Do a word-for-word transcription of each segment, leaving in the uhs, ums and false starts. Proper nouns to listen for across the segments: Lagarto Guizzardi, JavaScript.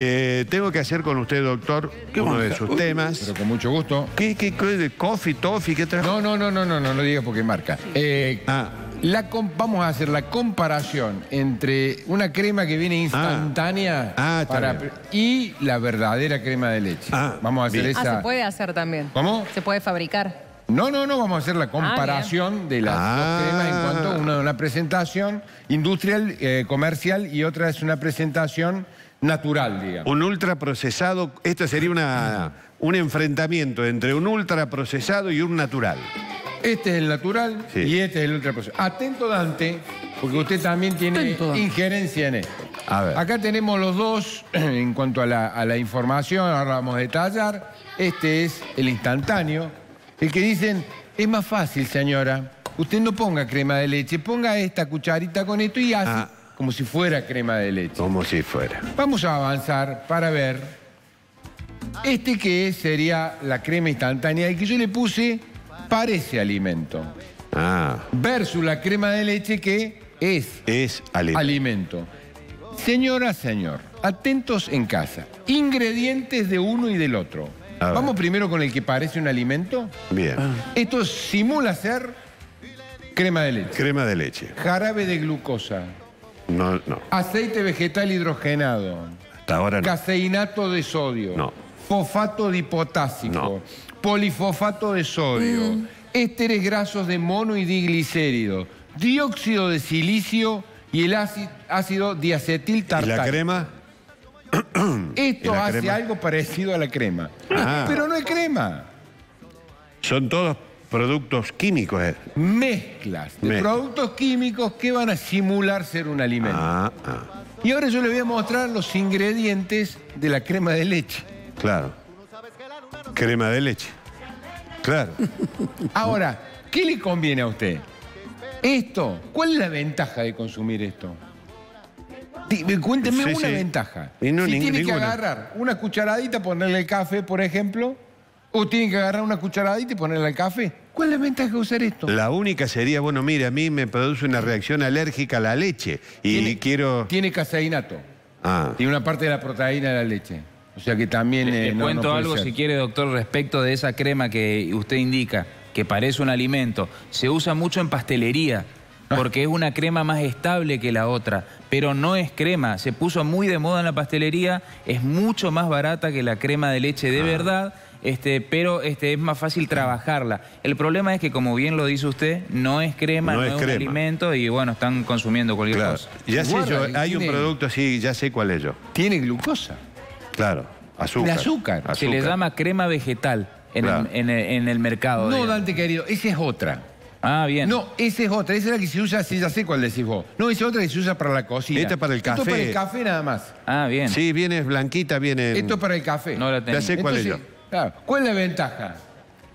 Eh, tengo que hacer con usted, doctor, uno de sus temas. Pero con mucho gusto. ¿Qué, qué, qué coffee, toffee, qué trajo? No, no, no, no, no, no lo digas porque marca. Eh, ah. la, vamos a hacer la comparación entre una crema que viene instantánea ah. Ah, para, y la verdadera crema de leche. Ah. Vamos a hacer bien. esa. Ah, se puede hacer también. ¿Cómo? Se puede fabricar. No, no, no, vamos a hacer la comparación ah, de las ah. dos cremas en cuanto a una, una presentación industrial, eh, comercial, y otra es una presentación natural, digamos. Un ultraprocesado, esto sería una, un enfrentamiento entre un ultraprocesado y un natural. Este es el natural sí. y este es el ultraprocesado. Atento, Dante, porque usted también tiene Atento. injerencia en esto. A ver. Acá tenemos los dos, en cuanto a la, a la información, ahora vamos a detallar. Este es el instantáneo, el que dicen, es más fácil, señora, usted no ponga crema de leche, ponga esta cucharita con esto y hace... Ah. Como si fuera crema de leche. Como si fuera. Vamos a avanzar para ver este que sería la crema instantánea, y que yo le puse parece alimento. Ah. Versus la crema de leche que es, es alimento. alimento. Señora, señor, atentos en casa. Ingredientes de uno y del otro. Vamos primero con el que parece un alimento. Bien. Ah. Esto simula ser crema de leche. Crema de leche. Jarabe de glucosa. No, no. Aceite vegetal hidrogenado. Hasta ahora no. Caseinato de sodio. No. Fosfato dipotásico. No. Polifosfato de sodio. Mm. Ésteres grasos de mono y diglicérido. Dióxido de silicio y el ácido, ácido diacetil tartárico. ¿Y la crema? Esto la hace crema? algo parecido a la crema. Ah. Pero no es crema. Son todos... productos químicos. Eh. Mezclas de Mezcla. productos químicos que van a simular ser un alimento. Ah, ah. Y ahora yo le voy a mostrar los ingredientes de la crema de leche. Claro. Crema de leche. Claro. Ahora, ¿qué le conviene a usted? Esto, ¿cuál es la ventaja de consumir esto? Cuénteme sí, una sí. ventaja. Y no, si ni, tiene ninguna. que agarrar una cucharadita, ponerle café, por ejemplo... ¿O tienen que agarrar una cucharadita y ponerla al café? ¿Cuál es la ventaja de usar esto? La única sería, bueno, mire, a mí me produce una reacción alérgica a la leche y ¿Tiene, quiero... Tiene caseinato. Ah. Tiene una parte de la proteína de la leche. O sea que también... Le, eh, le no, cuento no algo, ser. si quiere, doctor, respecto de esa crema que usted indica, que parece un alimento. Se usa mucho en pastelería, porque es una crema más estable que la otra, pero no es crema. Se puso muy de moda en la pastelería, es mucho más barata que la crema de leche de ah. verdad... Este, pero este, es más fácil trabajarla. El problema es que, como bien lo dice usted, no es crema, no, no es, es crema. un alimento, y bueno, están consumiendo cualquier claro. cosa. Ya sé yo, hay un producto así, ya sé cuál es yo. Tiene glucosa. Claro, azúcar. El azúcar. azúcar. Se le llama crema vegetal en, claro. el, en, el, en el mercado. No, Dante, querido, esa es otra. Ah, bien. No, esa es otra, esa es la que se usa, sí, ya sé cuál decís vos. No, esa es otra que se usa para la cocina. Esta para el café. Esto para el café nada más. Ah, bien. Sí, viene blanquita, viene... Esto es para el café. No la tengo. Ya sé cuál Entonces, es yo. Claro. ¿Cuál es la ventaja?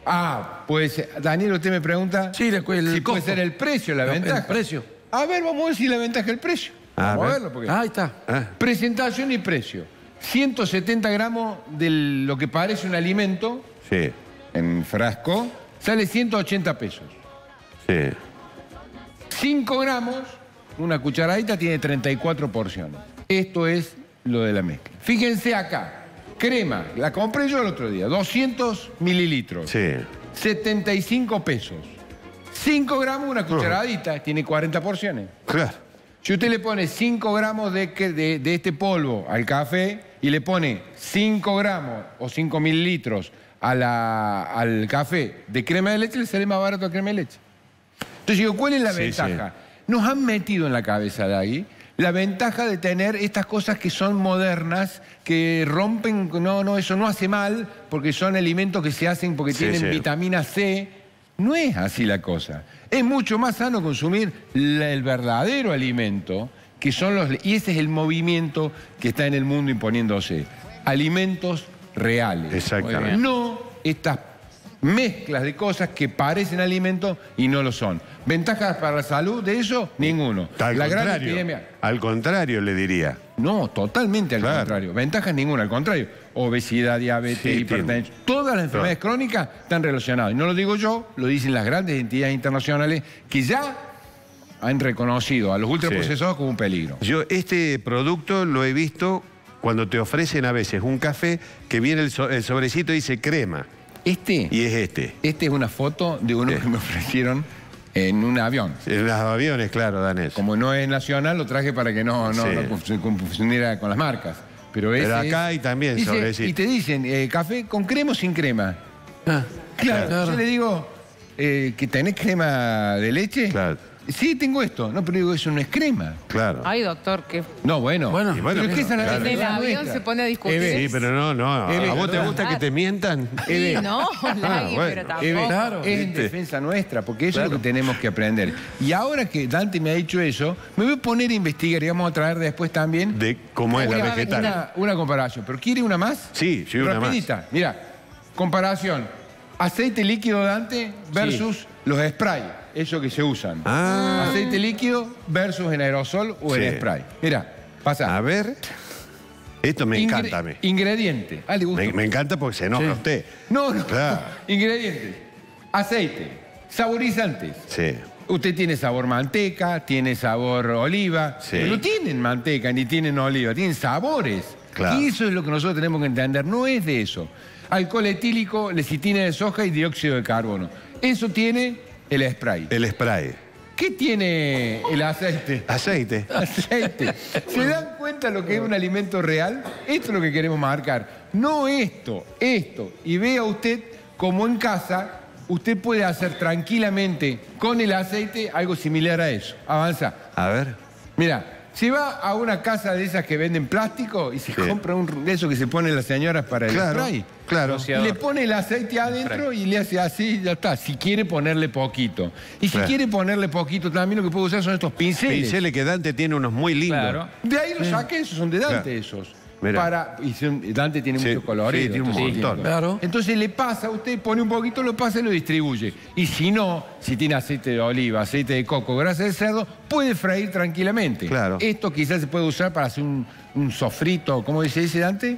Ah, pues, Daniel, usted me pregunta sí, la, el, si el puede ser el precio la no, ventaja. El precio. A ver, vamos a ver si la ventaja es el precio. Ah, vamos a, ver. a verlo. Porque... Ah, ahí está. Ah. Presentación y precio. ciento setenta gramos de lo que parece un alimento sí. en frasco, sale ciento ochenta pesos. Sí. cinco gramos, una cucharadita, tiene treinta y cuatro porciones. Esto es lo de la mezcla. Fíjense acá. Crema, la compré yo el otro día, doscientos mililitros, sí. setenta y cinco pesos. cinco gramos, una cucharadita, tiene cuarenta porciones. Claro. Si usted le pone cinco gramos de, de, de este polvo al café y le pone cinco gramos o cinco mililitros a la, al café de crema de leche, le sale más barato a crema de leche. Entonces digo, ¿cuál es la sí, ventaja? Sí. Nos han metido en la cabeza de ahí... La ventaja de tener estas cosas que son modernas, que rompen... No, no, eso no hace mal, porque son alimentos que se hacen porque sí, tienen sí. vitamina C. No es así la cosa. Es mucho más sano consumir la, el verdadero alimento, que son los... Y ese es el movimiento que está en el mundo imponiéndose. Alimentos reales. Exactamente. No estas mezclas de cosas que parecen alimentos y no lo son. ¿Ventajas para la salud de eso? Ninguno. Al la gran epidemia. Al contrario, le diría. No, totalmente al claro. contrario. Ventajas ninguna, al contrario. Obesidad, diabetes, sí, hipertensión. Tiene. Todas las enfermedades no. crónicas están relacionadas. Y no lo digo yo, lo dicen las grandes entidades internacionales que ya han reconocido a los ultraprocesados sí. como un peligro. Yo este producto lo he visto cuando te ofrecen a veces un café que viene el, so el sobrecito y dice crema. Este. Y es este. Este es una foto de uno sí. que me ofrecieron en un avión. En los aviones, claro, danés. Como no es nacional, lo traje para que no, no, sí. no se confundiera con las marcas. Pero, Pero acá hay también dice, sobrecito. Y te dicen, eh, café con crema o sin crema. Ah, claro, claro. Yo le digo, eh, ¿que tenés crema de leche? Claro. Sí, tengo esto. No, pero digo, eso no es crema. Claro. Ay, doctor, que... No, bueno. Bueno, bueno pero es que esa no, claro. El avión se pone a discutir. Sí, pero no, no. Ebe, ¿a vos te gusta que te mientan? Sí, no, ah, bueno. Pero tampoco. Ebe, claro. Es en defensa nuestra, porque eso claro. es lo que tenemos que aprender. Y ahora que Dante me ha dicho eso, me voy a poner a investigar y vamos a traer después también... De cómo es la vegetal. Una, una comparación. ¿Pero quiere una más? Sí, sí, una rapidita. Más. Mira, comparación. Aceite líquido, Dante, versus sí. los sprays. Eso que se usan. Ah. Aceite líquido versus en aerosol o sí. en spray. Mira, pasa. A ver. Esto me Ingr encanta a mí. Ingrediente. Ah, le gusta. Me, me encanta porque se enoja sí. usted. No, no. Claro. Ingredientes. Aceite. Saborizantes. Sí. Usted tiene sabor manteca, tiene sabor oliva. Sí. Pero no tienen manteca ni tienen oliva, tienen sabores. Claro. Y eso es lo que nosotros tenemos que entender. No es de eso. Alcohol etílico, lecitina de soja y dióxido de carbono. Eso tiene... El spray. El spray. ¿Qué tiene el aceite? Aceite. Aceite. ¿Se dan cuenta lo que es un alimento real? Esto es lo que queremos marcar. No esto, esto. Y vea usted cómo en casa usted puede hacer tranquilamente con el aceite algo similar a eso. Avanza. A ver. Mira. Se va a una casa de esas que venden plástico y se sí. compra un de eso que se pone las señoras para el claro, spray. Claro, claro. Le pone el aceite adentro y le hace así, ya está. Si quiere ponerle poquito. Y si claro. quiere ponerle poquito también lo que puede usar son estos pinceles. Pinceles que Dante tiene unos muy lindos. Claro. De ahí los sí. saqué, esos son de Dante claro. esos. Para, y Dante tiene sí, muchos colores. Sí, tiene un montón. Claro. Entonces le pasa, usted pone un poquito, lo pasa y lo distribuye. Y si no, si tiene aceite de oliva, aceite de coco, grasa de cerdo, puede freír tranquilamente. Claro. Esto quizás se puede usar para hacer un, un sofrito, ¿cómo se dice Dante?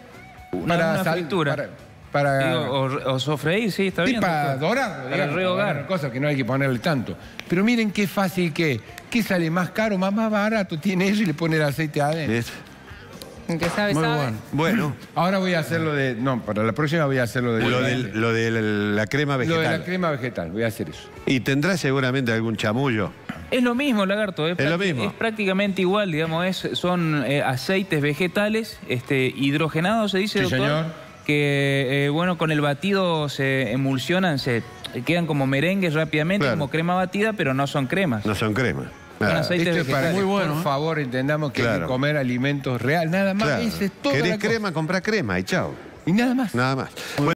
Una, para una sal, fritura. Para, para, Digo, o, o sofreír, sí, está bien. Para dorarlo, para rehogar. Cosas que no hay que ponerle tanto. Pero miren qué fácil que ¿qué sale más caro, más, más barato? Tiene eso y le pone el aceite adentro. ¿Ves? Que sabe, muy sabe. Bueno. bueno. Ahora voy a hacer lo de... No, para la próxima voy a hacer lo de... Lo de, lo de la crema vegetal. Lo de la crema vegetal, voy a hacer eso. Y tendrá seguramente algún chamullo. Es lo mismo, Lagarto. Es, es lo mismo. Es prácticamente igual, digamos. Es, son eh, aceites vegetales, este, hidrogenados, se dice, sí, doctor. Señor. Que, eh, bueno, con el batido se emulsionan, se quedan como merengues rápidamente, claro. como crema batida, pero no son cremas. No son cremas. Claro. Aceite esto es para muy bueno. Por favor, entendamos que claro. hay que comer alimentos reales. Nada más. Claro. Ese es todo. ¿Querés crema? Compra crema y chao. Y nada más. Nada más. Bueno.